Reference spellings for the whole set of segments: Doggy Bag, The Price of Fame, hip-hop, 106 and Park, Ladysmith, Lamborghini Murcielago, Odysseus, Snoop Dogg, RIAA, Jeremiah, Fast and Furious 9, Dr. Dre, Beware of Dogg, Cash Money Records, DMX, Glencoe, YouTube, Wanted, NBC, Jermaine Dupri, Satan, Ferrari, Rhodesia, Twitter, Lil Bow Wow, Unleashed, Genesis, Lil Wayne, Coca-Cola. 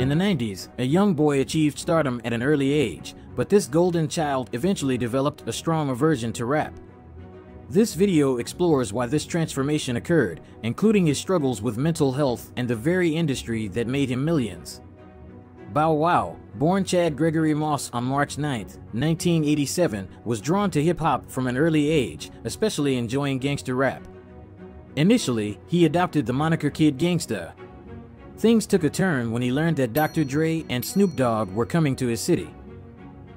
In the 90s, a young boy achieved stardom at an early age, but this golden child eventually developed a strong aversion to rap. This video explores why this transformation occurred, including his struggles with mental health and the very industry that made him millions. Bow Wow, born Chad Gregory Moss on March 9, 1987, was drawn to hip-hop from an early age, especially enjoying gangster rap. Initially, he adopted the moniker Kid Gangsta. Things took a turn when he learned that Dr. Dre and Snoop Dogg were coming to his city.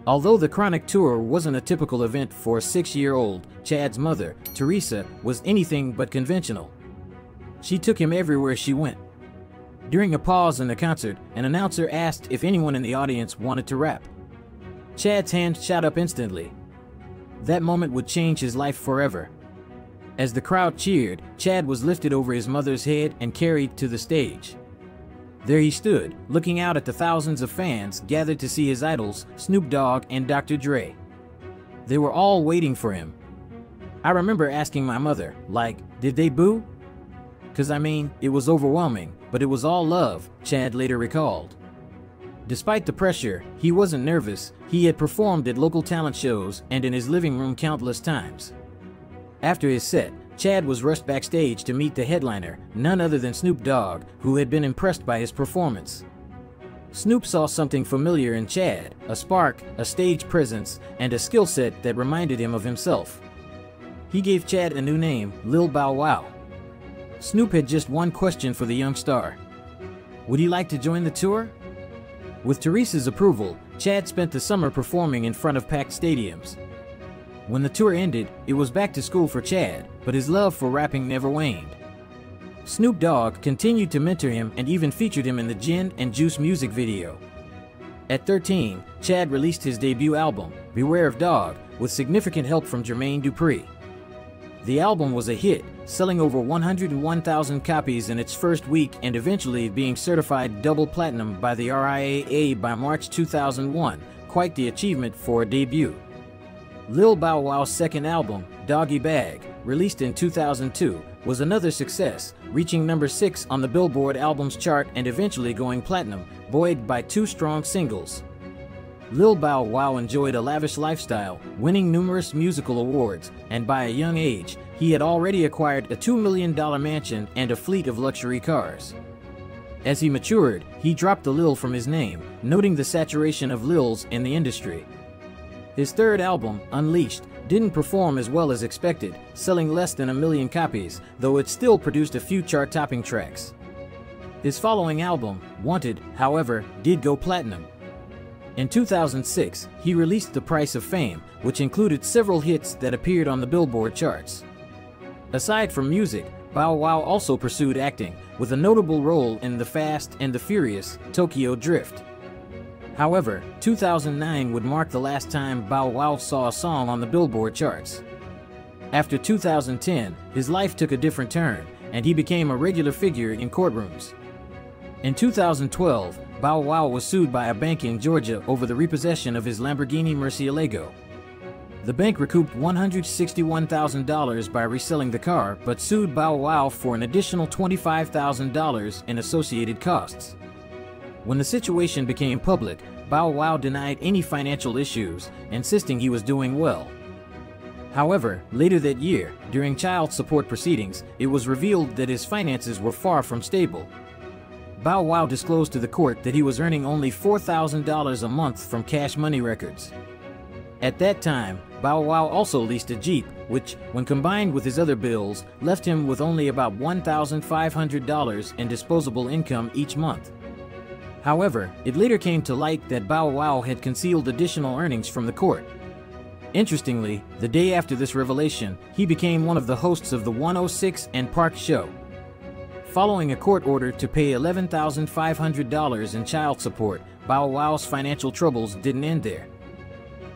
Although the Chronic Tour wasn't a typical event for a 6-year-old, Chad's mother, Teresa, was anything but conventional. She took him everywhere she went. During a pause in the concert, an announcer asked if anyone in the audience wanted to rap. Chad's hand shot up instantly. That moment would change his life forever. As the crowd cheered, Chad was lifted over his mother's head and carried to the stage. There he stood, looking out at the thousands of fans gathered to see his idols, Snoop Dogg and Dr. Dre. They were all waiting for him. I remember asking my mother, like, did they boo? 'Cause I mean, it was overwhelming. But it was all love, Chad later recalled. Despite the pressure, he wasn't nervous. He had performed at local talent shows and in his living room countless times. After his set, Chad was rushed backstage to meet the headliner, none other than Snoop Dogg, who had been impressed by his performance. Snoop saw something familiar in Chad, a spark, a stage presence, and a skill set that reminded him of himself. He gave Chad a new name, Lil Bow Wow. Snoop had just one question for the young star. Would he like to join the tour? With Teresa's approval, Chad spent the summer performing in front of packed stadiums. When the tour ended, it was back to school for Chad, but his love for rapping never waned. Snoop Dogg continued to mentor him and even featured him in the Gin and Juice music video. At 13, Chad released his debut album, Beware of Dogg, with significant help from Jermaine Dupri. The album was a hit, selling over 101,000 copies in its first week and eventually being certified double platinum by the RIAA by March 2001, quite the achievement for a debut. Lil Bow Wow's second album, Doggy Bag, released in 2002, was another success, reaching number 6 on the Billboard Albums chart and eventually going platinum, buoyed by 2 strong singles. Lil Bow Wow enjoyed a lavish lifestyle, winning numerous musical awards, and by a young age, he had already acquired a $2 million mansion and a fleet of luxury cars. As he matured, he dropped the Lil from his name, noting the saturation of Lils in the industry. His third album, Unleashed, didn't perform as well as expected, selling less than 1 million copies, though it still produced a few chart-topping tracks. His following album, Wanted, however, did go platinum. In 2006, he released The Price of Fame, which included several hits that appeared on the Billboard charts. Aside from music, Bow Wow also pursued acting, with a notable role in The Fast and the Furious: Tokyo Drift. However, 2009 would mark the last time Bow Wow saw a song on the Billboard charts. After 2010, his life took a different turn, and he became a regular figure in courtrooms. In 2012, Bow Wow was sued by a bank in Georgia over the repossession of his Lamborghini Murcielago. The bank recouped $161,000 by reselling the car, but sued Bow Wow for an additional $25,000 in associated costs. When the situation became public, Bow Wow denied any financial issues, insisting he was doing well. However, later that year, during child support proceedings, it was revealed that his finances were far from stable. Bow Wow disclosed to the court that he was earning only $4,000 a month from Cash Money Records. At that time, Bow Wow also leased a Jeep, which, when combined with his other bills, left him with only about $1,500 in disposable income each month. However, it later came to light that Bow Wow had concealed additional earnings from the court. Interestingly, the day after this revelation, he became one of the hosts of the 106 and Park show. Following a court order to pay $11,500 in child support, Bow Wow's financial troubles didn't end there.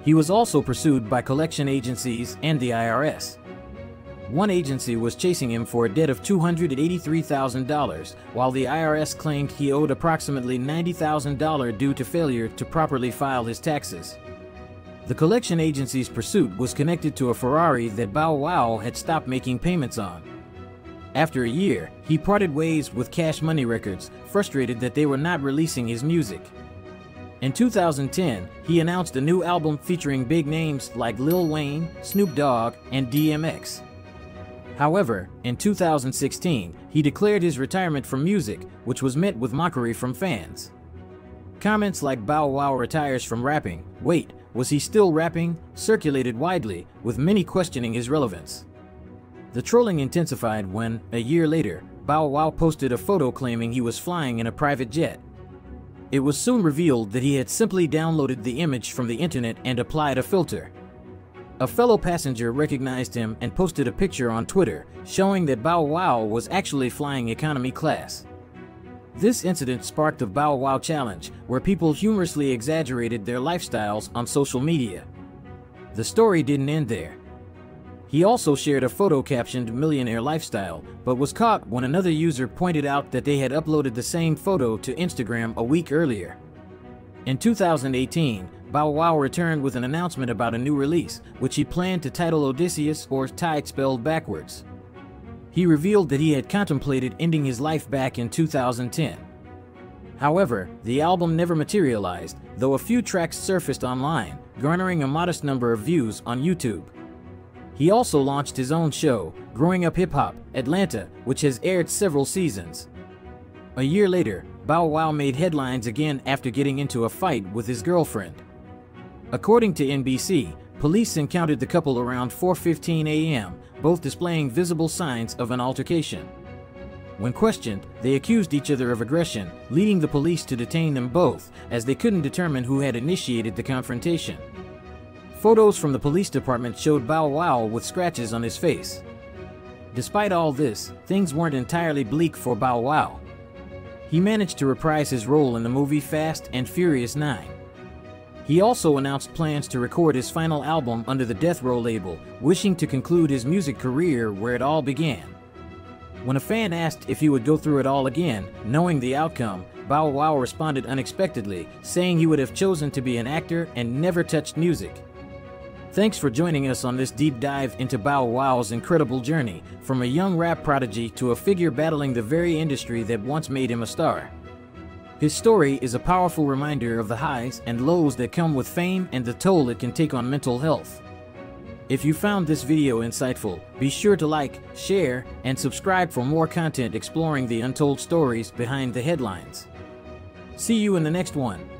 He was also pursued by collection agencies and the IRS. One agency was chasing him for a debt of $283,000, while the IRS claimed he owed approximately $90,000 due to failure to properly file his taxes. The collection agency's pursuit was connected to a Ferrari that Bow Wow had stopped making payments on. After a year, he parted ways with Cash Money Records, frustrated that they were not releasing his music. In 2010, he announced a new album featuring big names like Lil Wayne, Snoop Dogg, and DMX. However, in 2016, he declared his retirement from music, which was met with mockery from fans. Comments like "Bow Wow retires from rapping, wait, was he still rapping?" circulated widely, with many questioning his relevance. The trolling intensified when, a year later, Bow Wow posted a photo claiming he was flying in a private jet. It was soon revealed that he had simply downloaded the image from the internet and applied a filter. A fellow passenger recognized him and posted a picture on Twitter showing that Bow Wow was actually flying economy class. This incident sparked the Bow Wow Challenge, where people humorously exaggerated their lifestyles on social media. The story didn't end there. He also shared a photo captioned "Millionaire Lifestyle," but was caught when another user pointed out that they had uploaded the same photo to Instagram a week earlier. In 2018, Bow Wow returned with an announcement about a new release, which he planned to title Odysseus, or Tide spelled backwards. He revealed that he had contemplated ending his life back in 2010. However, the album never materialized, though a few tracks surfaced online, garnering a modest number of views on YouTube. He also launched his own show, Growing Up Hip Hop, Atlanta, which has aired several seasons. A year later, Bow Wow made headlines again after getting into a fight with his girlfriend. According to NBC, police encountered the couple around 4:15 a.m., both displaying visible signs of an altercation. When questioned, they accused each other of aggression, leading the police to detain them both, as they couldn't determine who had initiated the confrontation. Photos from the police department showed Bow Wow with scratches on his face. Despite all this, things weren't entirely bleak for Bow Wow. He managed to reprise his role in the movie Fast and Furious 9. He also announced plans to record his final album under the Death Row label, wishing to conclude his music career where it all began. When a fan asked if he would go through it all again, knowing the outcome, Bow Wow responded unexpectedly, saying he would have chosen to be an actor and never touched music. Thanks for joining us on this deep dive into Bow Wow's incredible journey, from a young rap prodigy to a figure battling the very industry that once made him a star. His story is a powerful reminder of the highs and lows that come with fame and the toll it can take on mental health. If you found this video insightful, be sure to like, share, and subscribe for more content exploring the untold stories behind the headlines. See you in the next one.